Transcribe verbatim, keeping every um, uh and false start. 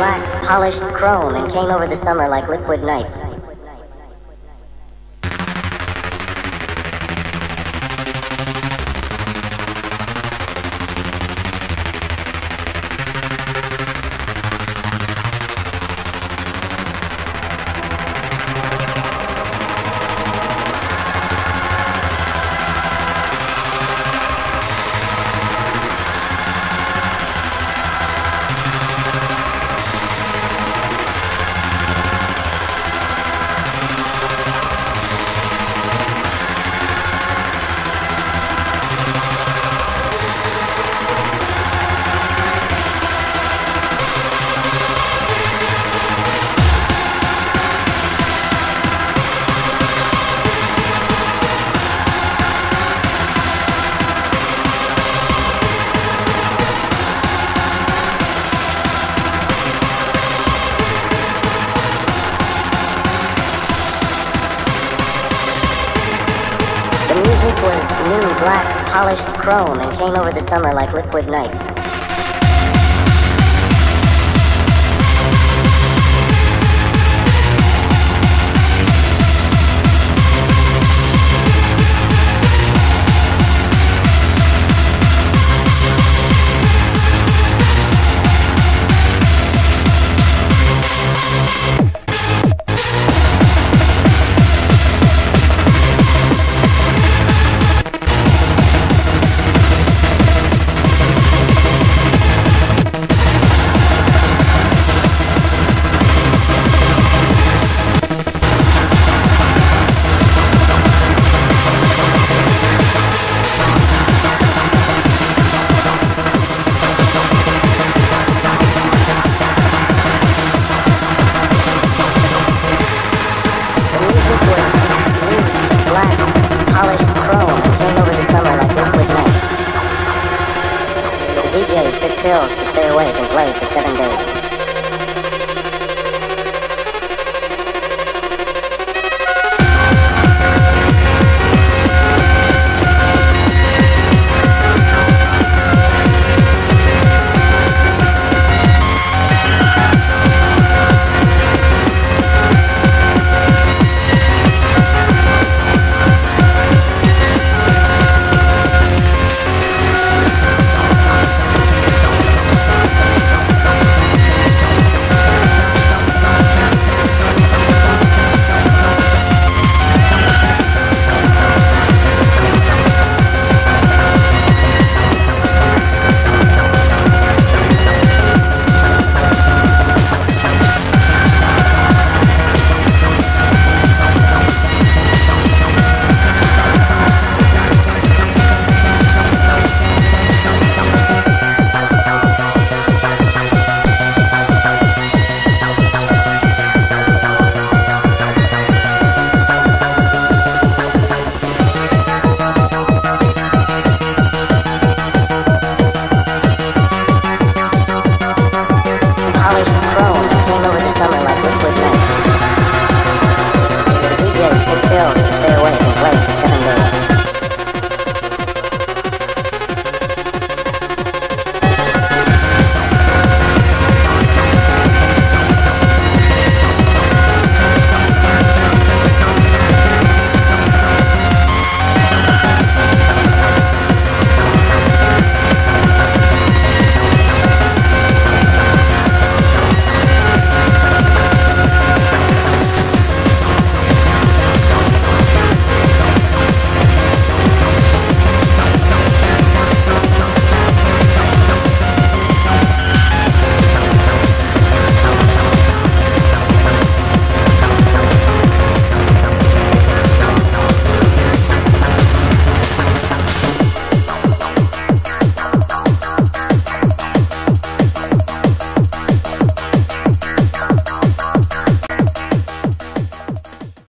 black, polished chrome and came over the summer like liquid night. Polished chrome and came over the summer like liquid night. D Js took pills to stay awake and played for seven days.